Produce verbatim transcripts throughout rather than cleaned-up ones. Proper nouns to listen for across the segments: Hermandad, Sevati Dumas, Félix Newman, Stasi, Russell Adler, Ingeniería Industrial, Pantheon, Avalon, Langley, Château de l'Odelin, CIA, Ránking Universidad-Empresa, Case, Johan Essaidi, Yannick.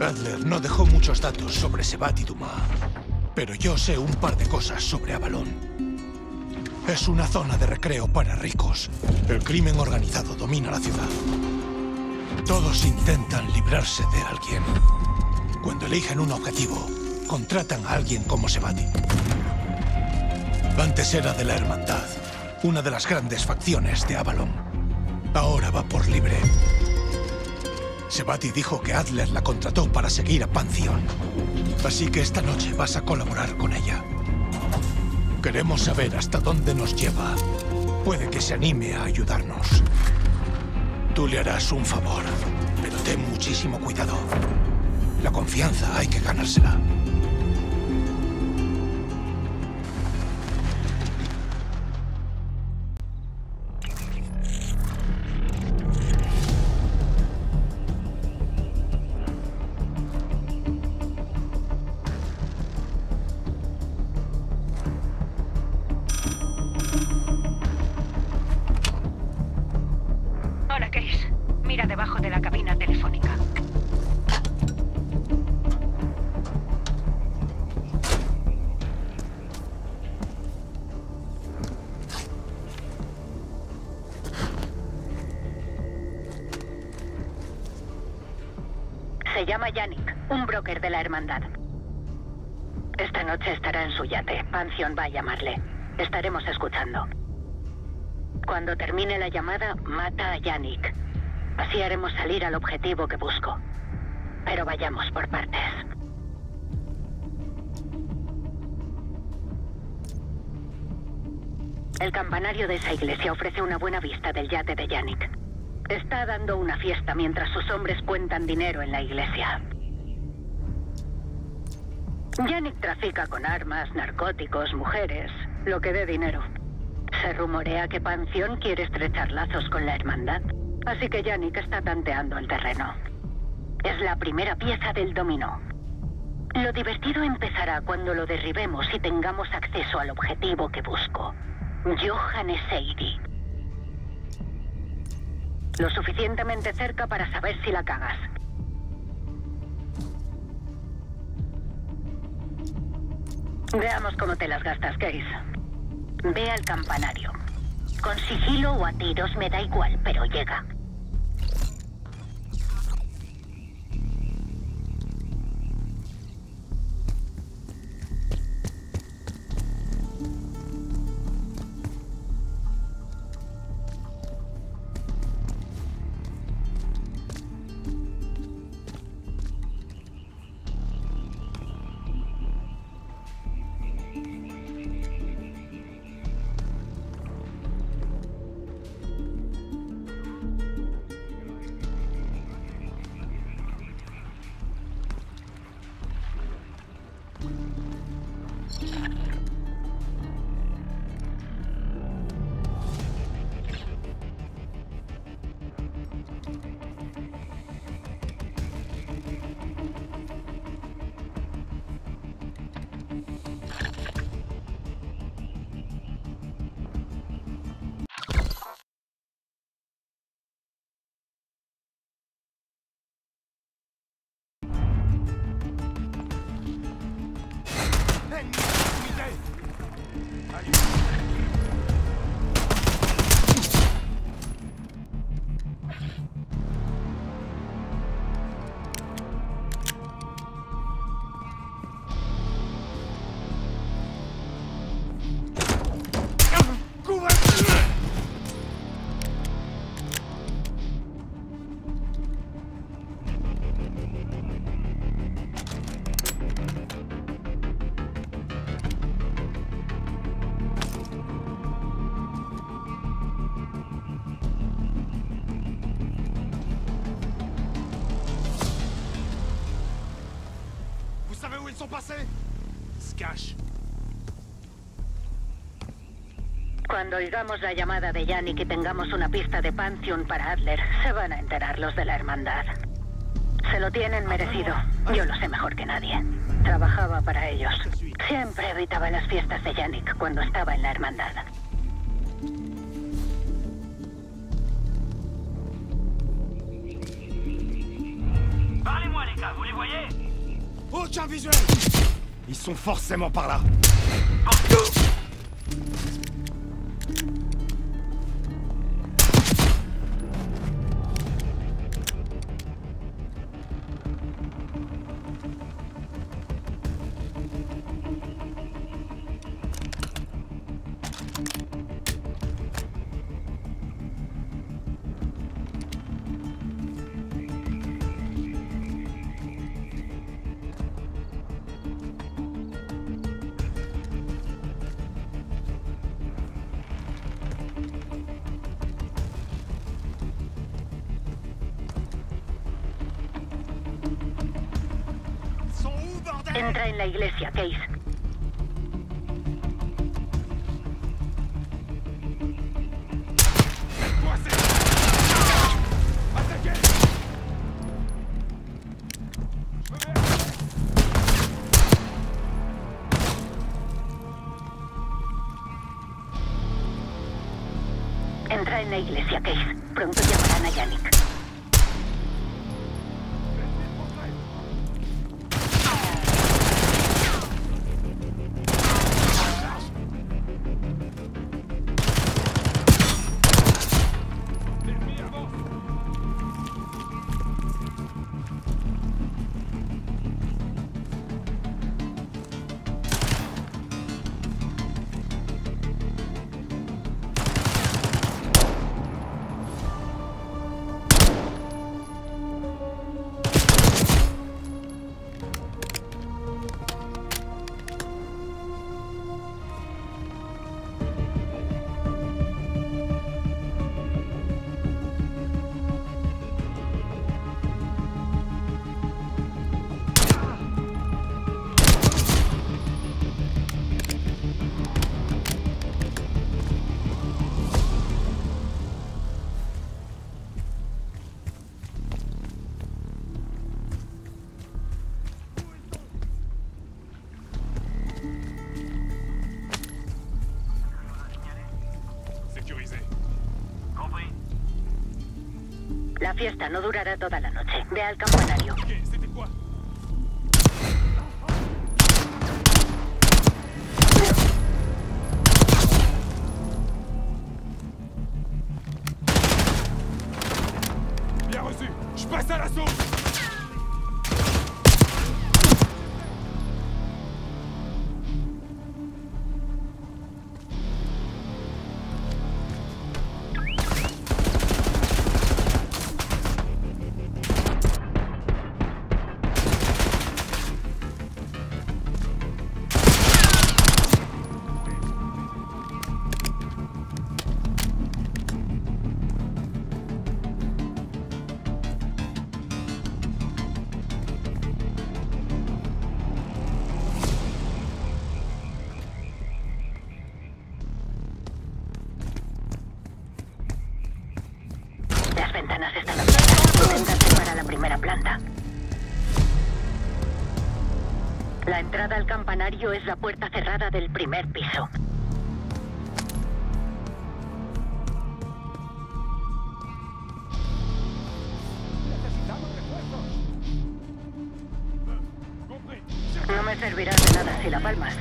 Adler no dejó muchos datos sobre Sevati Dumas, pero yo sé un par de cosas sobre Avalon. Es una zona de recreo para ricos. El crimen organizado domina la ciudad. Todos intentan librarse de alguien. Cuando eligen un objetivo, contratan a alguien como Sevati. Antes era de la Hermandad, una de las grandes facciones de Avalon. Ahora va por libre. Sevati dijo que Adler la contrató para seguir a Pantheon. Así que esta noche vas a colaborar con ella. Queremos saber hasta dónde nos lleva. Puede que se anime a ayudarnos. Tú le harás un favor, pero ten muchísimo cuidado. La confianza hay que ganársela. Se llama Yannick, un broker de la Hermandad. Esta noche estará en su yate. Pantheon va a llamarle. Estaremos escuchando. Cuando termine la llamada, mata a Yannick. Así haremos salir al objetivo que busco. Pero vayamos por partes. El campanario de esa iglesia ofrece una buena vista del yate de Yannick. Está dando una fiesta mientras sus hombres cuentan dinero en la iglesia. Yannick trafica con armas, narcóticos, mujeres, lo que dé dinero. Se rumorea que Pantheon quiere estrechar lazos con la Hermandad, así que Yannick está tanteando el terreno. Es la primera pieza del dominó. Lo divertido empezará cuando lo derribemos y tengamos acceso al objetivo que busco. Johan Essaidi. Lo suficientemente cerca para saber si la cagas. Veamos cómo te las gastas, Case. Ve al campanario. Con sigilo o a tiros me da igual, pero llega. Ils sont passés. Se cache. Cuando oigamos la llamada de Yannick y tengamos una pista de Pantheon para Adler, se van a enterar los de la Hermandad. Se lo tienen merecido. Yo lo sé mejor que nadie. Trabajaba para ellos. Siempre evitaba las fiestas de Yannick cuando estaba en la Hermandad. Parlez-moi les gars, vous les voyez? Aucun visuel. Ils sont forcément par là. Entra en la iglesia, Case. Entra en la iglesia, Case. Pronto llamarán a Yannick. La fiesta no durará toda la noche. Ve al campanario. Okay, c'était quoi? Bien reçu. Je passe à l'assaut. La entrada al campanario es la puerta cerrada del primer piso. No me servirá de nada si la palmas.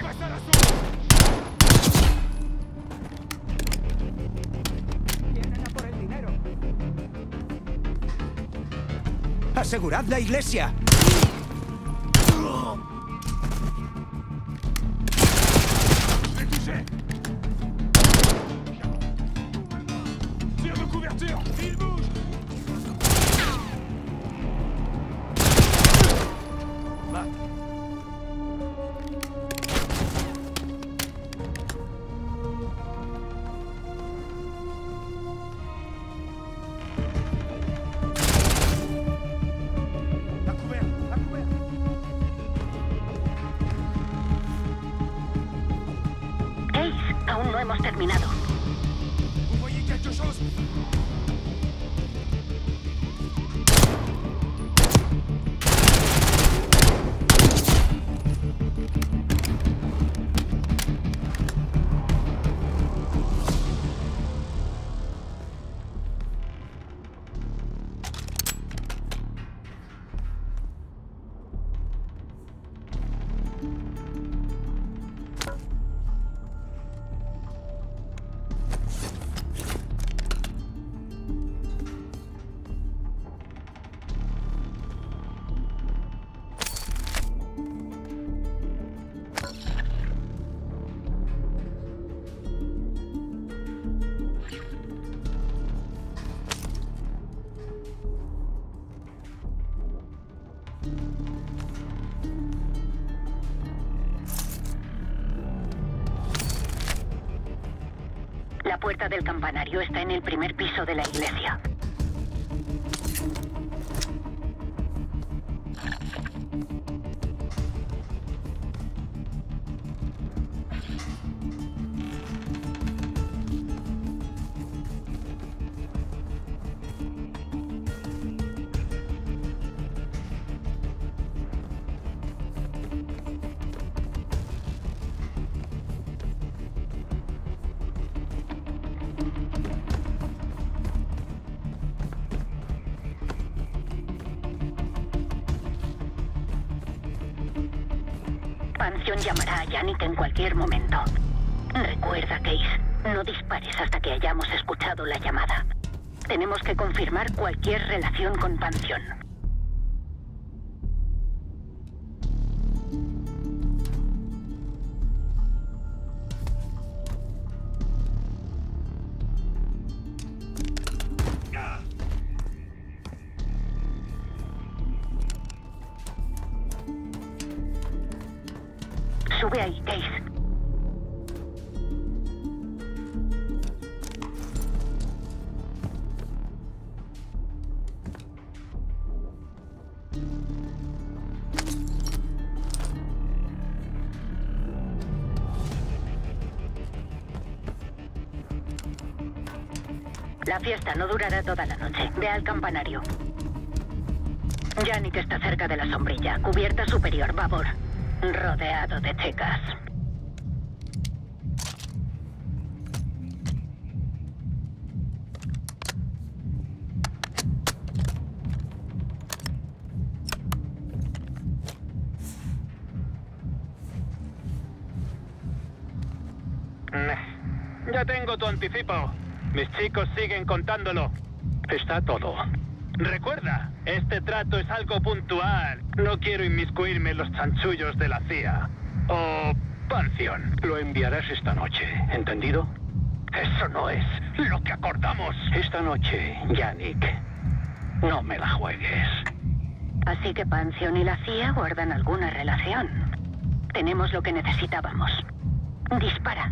¡Asegurad la iglesia! Hemos terminado. ¿Vous voyez quelque chose? la puerta del campanario está en el primer piso de la iglesia. Pantheon llamará a Yannick en cualquier momento. Recuerda, Case, no dispares hasta que hayamos escuchado la llamada. Tenemos que confirmar cualquier relación con Pantheon. Sube ahí, Case. La fiesta no durará toda la noche. Ve al campanario. Yannick está cerca de la sombrilla. Cubierta superior, babor. Rodeado de chicas. Ya tengo tu anticipo. Mis chicos siguen contándolo. Está todo. Recuerda, este trato es algo puntual. No quiero inmiscuirme en los chanchullos de la C I A. O Pantheon. Lo enviarás esta noche, ¿entendido? Eso no es lo que acordamos. Esta noche, Yannick, no me la juegues. Así que Pantheon y la C I A guardan alguna relación. Tenemos lo que necesitábamos. Dispara.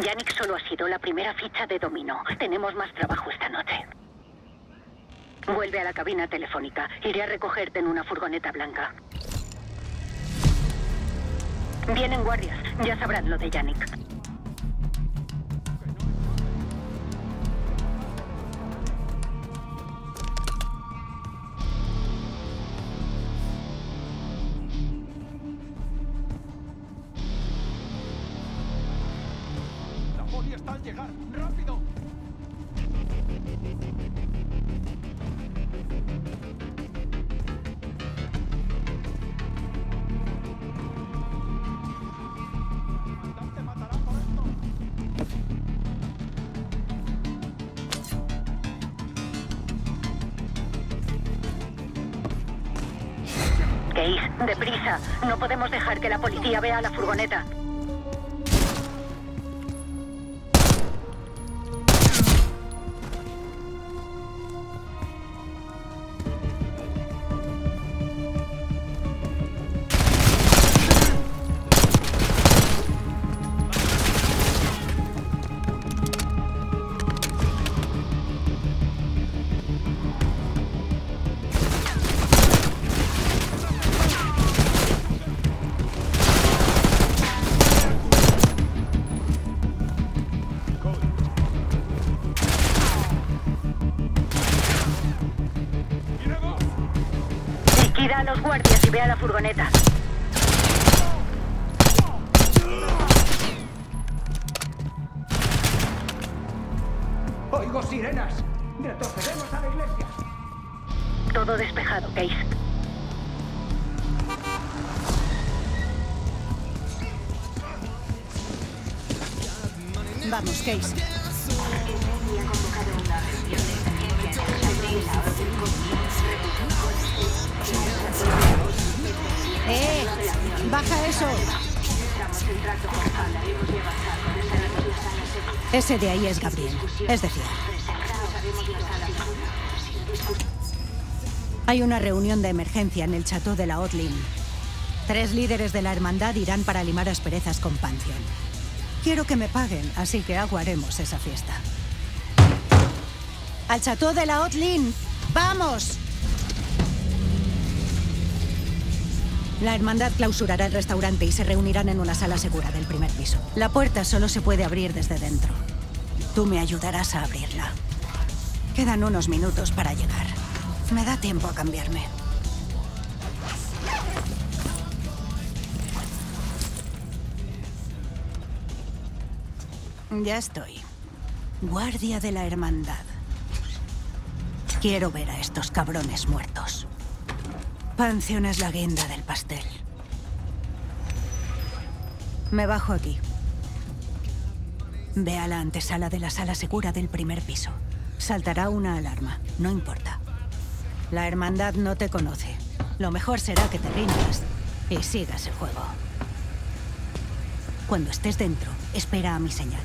Yannick solo ha sido la primera ficha de dominó. Tenemos más trabajo esta noche. Vuelve a la cabina telefónica. Iré a recogerte en una furgoneta blanca. Vienen guardias. Ya sabrán lo de Yannick. ¡Al llegar! ¡Rápido! Case, deprisa. No podemos dejar que la policía vea la furgoneta. A los guardias y ve a la furgoneta. Oigo sirenas. Retrocedemos a la iglesia. Todo despejado, Case. Vamos, Case. Ha convocado una reunión de emergencia. Sobre la orden con... Thank you. ¡Eh! ¡Baja eso! Ese de ahí es Gabriel. Es decir... Hay una reunión de emergencia en el Château de l'Odelin. Tres líderes de la Hermandad irán para limar asperezas con Pantheon. Quiero que me paguen, así que aguaremos esa fiesta. ¡Al Château de l'Odelin! ¡Vamos! La Hermandad clausurará el restaurante y se reunirán en una sala segura del primer piso. La puerta solo se puede abrir desde dentro. Tú me ayudarás a abrirla. Quedan unos minutos para llegar. Me da tiempo a cambiarme. Ya estoy. Guardia de la Hermandad. Quiero ver a estos cabrones muertos. Pantheon es la guinda del pastel. Me bajo aquí. Ve a la antesala de la sala segura del primer piso. Saltará una alarma, no importa. La Hermandad no te conoce. Lo mejor será que te rindas y sigas el juego. Cuando estés dentro, espera a mi señal.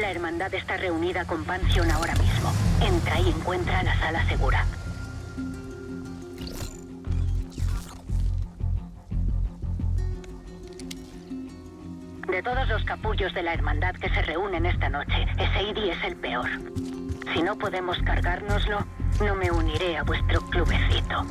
La Hermandad está reunida con Pantheon ahora mismo. Entra y encuentra la sala segura. De todos los capullos de la Hermandad que se reúnen esta noche, Essaidi es el peor. Si no podemos cargárnoslo, no me uniré a vuestro clubecito.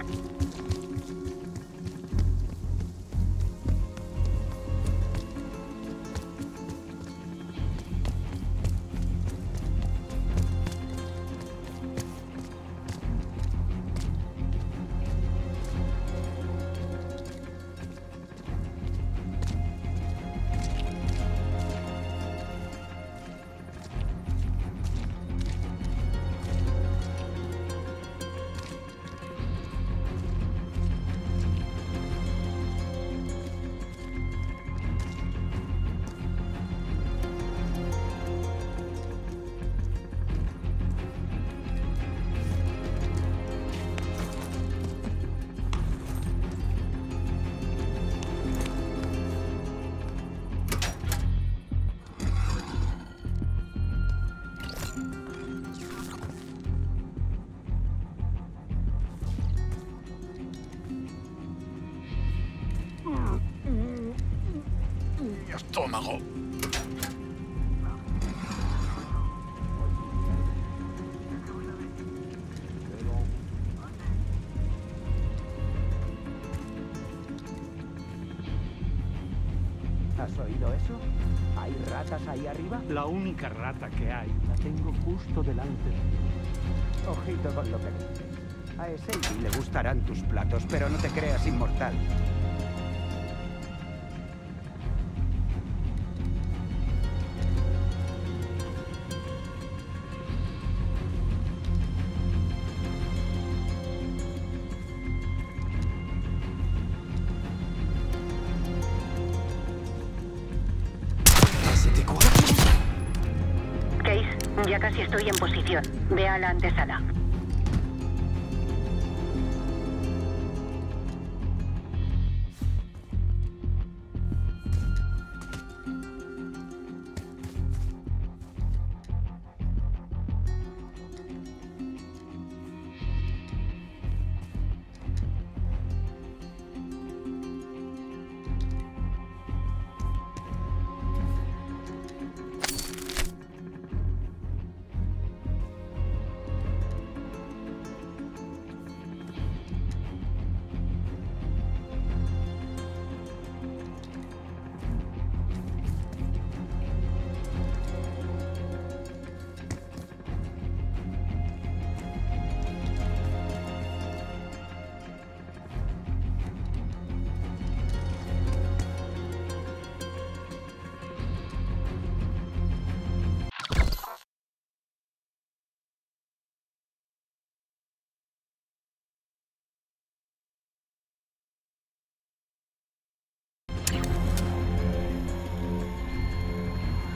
Yo toma ropa. ¿Has oído eso? ¿Hay ratas ahí arriba? La única rata que hay la tengo justo delante de mí. Ojito con lo que dices. A Essaidi le gustarán tus platos, pero no te creas inmortal. Ya casi estoy en posición. Ve a la antesala.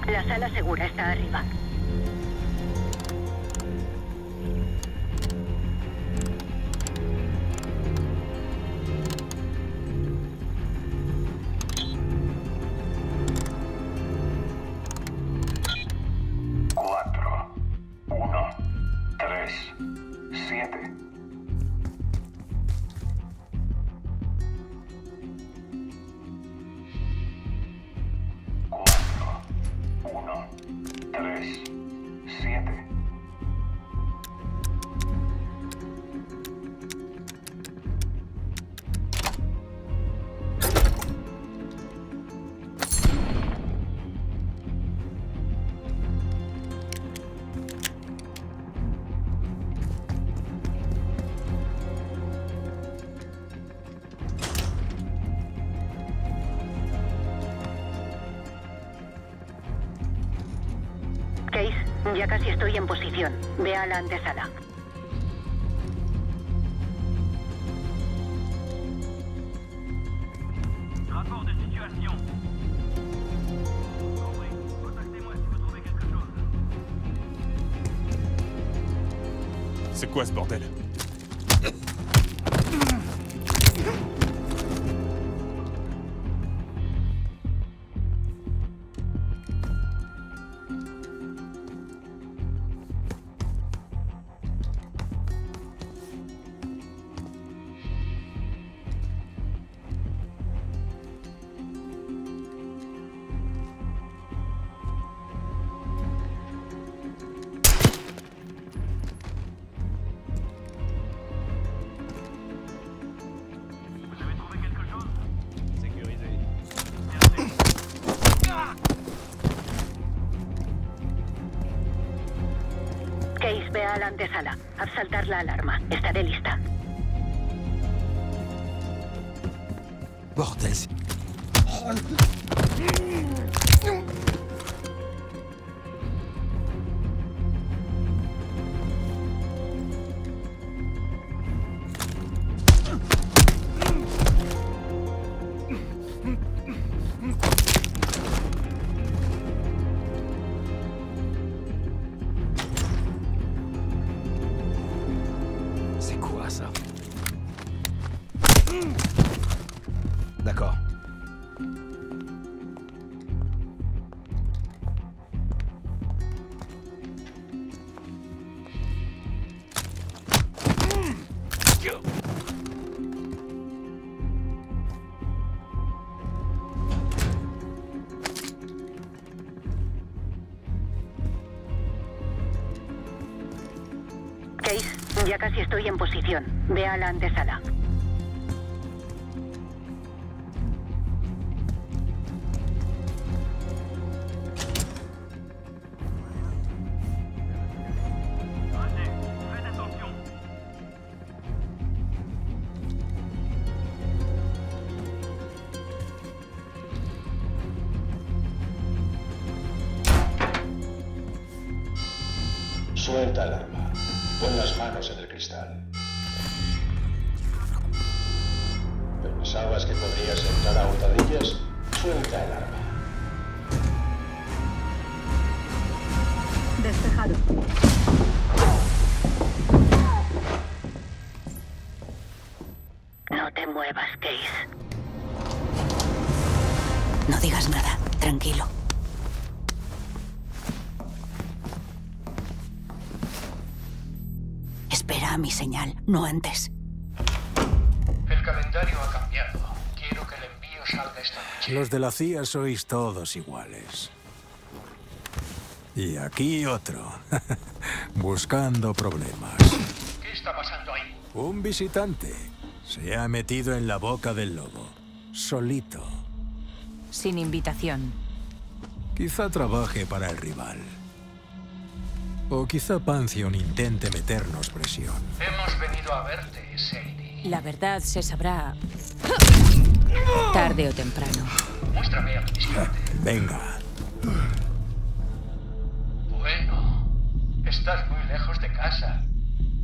La sala segura está arriba. Ya casi estoy en posición. Ve a la antesala. C'est quoi ce bordel? Ve a la antesala. Haz saltar la alarma. Estaré lista. Bordel. D'accord. Case, ya casi estoy en posición. Ve a la antesala. Suelta el arma. Pon las manos en el cristal. ¿Pensabas que podrías entrar a hurtadillas? Suelta el arma. Despejado. No te muevas, Case. No digas nada. Tranquilo. Espera a mi señal, no antes. El calendario ha cambiado. Quiero que el envío salga esta noche. Los de la C I A sois todos iguales. Y aquí otro. Buscando problemas. ¿Qué está pasando ahí? Un visitante se ha metido en la boca del lobo. Solito. Sin invitación. Quizá trabaje para el rival. O quizá Pantheon intente meternos presión. Hemos venido a verte, Sadie. La verdad se sabrá... tarde o temprano. Muéstrame a mi visitante. Venga. Bueno... estás muy lejos de casa.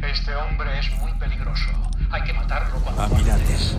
Este hombre es muy peligroso. Hay que matarlo cuando a mirates.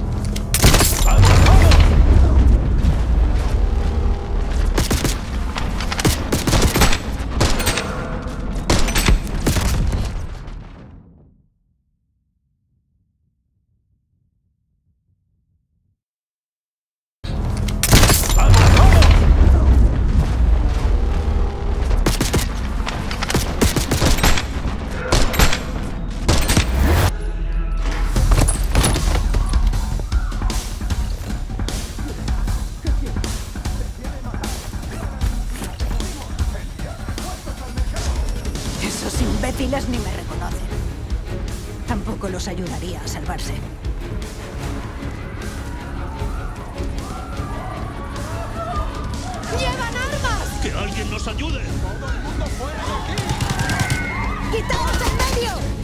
Ni me reconocen. Tampoco los ayudaría a salvarse. ¡Llevan armas! ¡Que alguien nos ayude! ¡Todo el mundo fuera de aquí! ¡Quitaos en medio!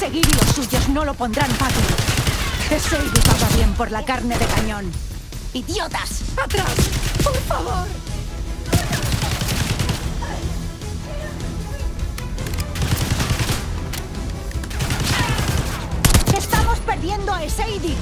Seguir y los suyos no lo pondrán fácil. Essaidi paga bien por la carne de cañón. ¡Idiotas! ¡Atrás! ¡Por favor! ¡Estamos perdiendo a Essaidi!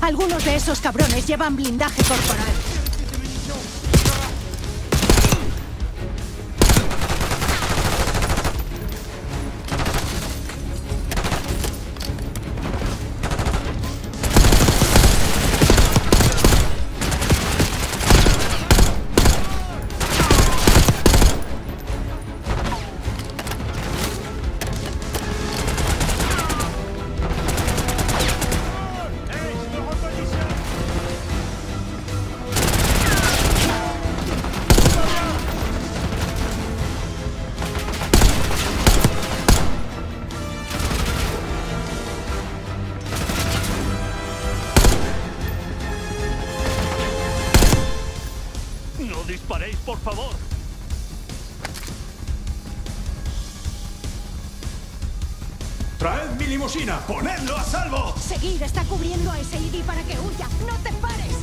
Algunos de esos cabrones llevan blindaje corporal. ¡Disparéis, por favor! ¡Traed mi limusina! ¡Ponedlo a salvo! ¡Seguid! ¡Está cubriendo a Essaidi para que huya! ¡No te pares!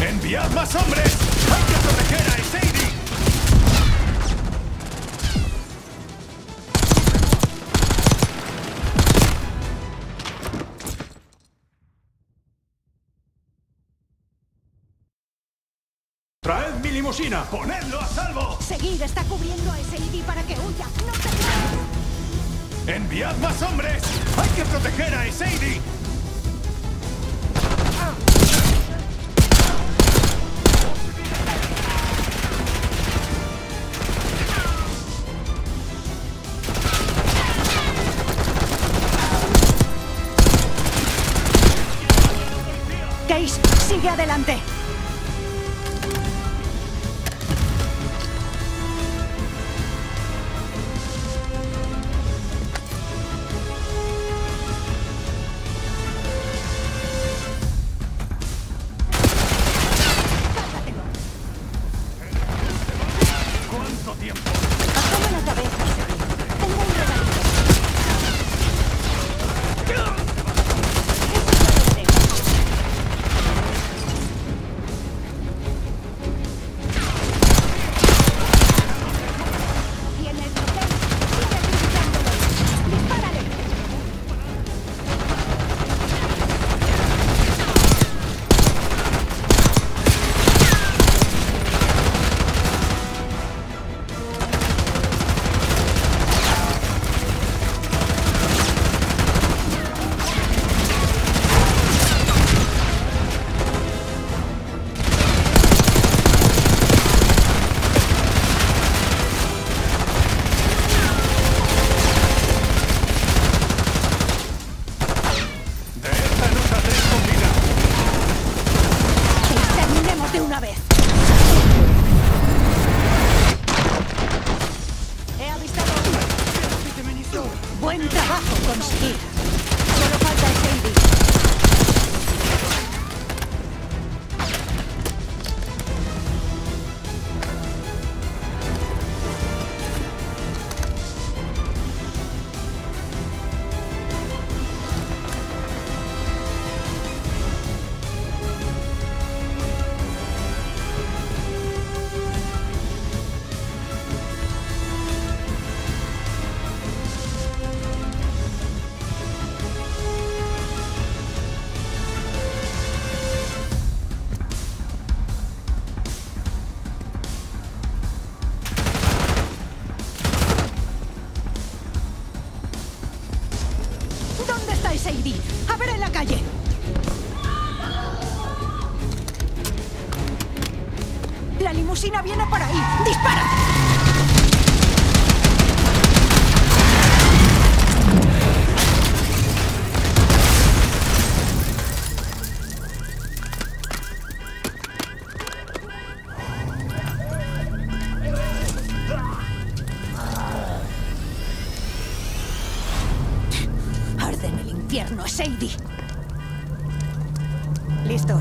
¡Enviad más hombres! ¡Hay que proteger a Essaidi! ¡Traed mi limusina! ¡Ponedlo a salvo! ¡Seguid! ¡Está cubriendo a Essaidi para que huya! ¡No te pares! ¡Enviad más hombres! ¡Hay que proteger a Essaidi! Case, sigue adelante. Viene para ahí. ¡Dispara! Arde en el infierno, Essaidi. Listo.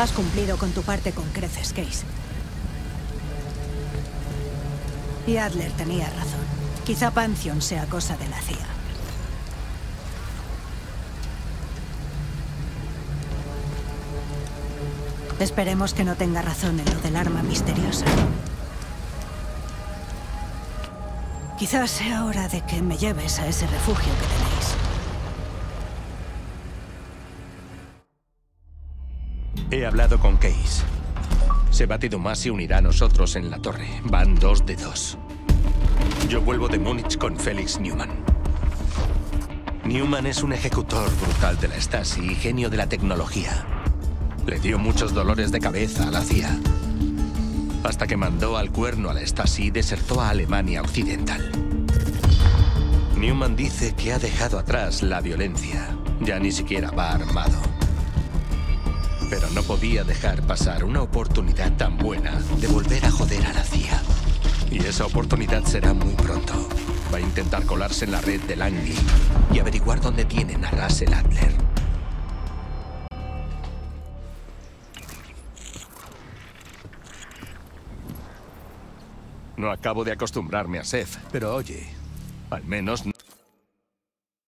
Has cumplido con tu parte con creces, Case. Y Adler tenía razón. Quizá Pantheon sea cosa de la C I A. Esperemos que no tenga razón en lo del arma misteriosa. Quizás sea hora de que me lleves a ese refugio que tenéis. He hablado con Case. Sevati Dumas se unirá a nosotros en la torre. Van dos de dos. Yo vuelvo de Múnich con Félix Newman. Newman es un ejecutor brutal de la Stasi y genio de la tecnología. Le dio muchos dolores de cabeza a la C I A. Hasta que mandó al cuerno a la Stasi y desertó a Alemania Occidental. Newman dice que ha dejado atrás la violencia. Ya ni siquiera va armado. Pero no podía dejar pasar una oportunidad tan buena de volver a joder a la C I A. Y esa oportunidad será muy pronto. Va a intentar colarse en la red de Langley y averiguar dónde tienen a Russell Adler. No acabo de acostumbrarme a Seth, pero oye, al menos...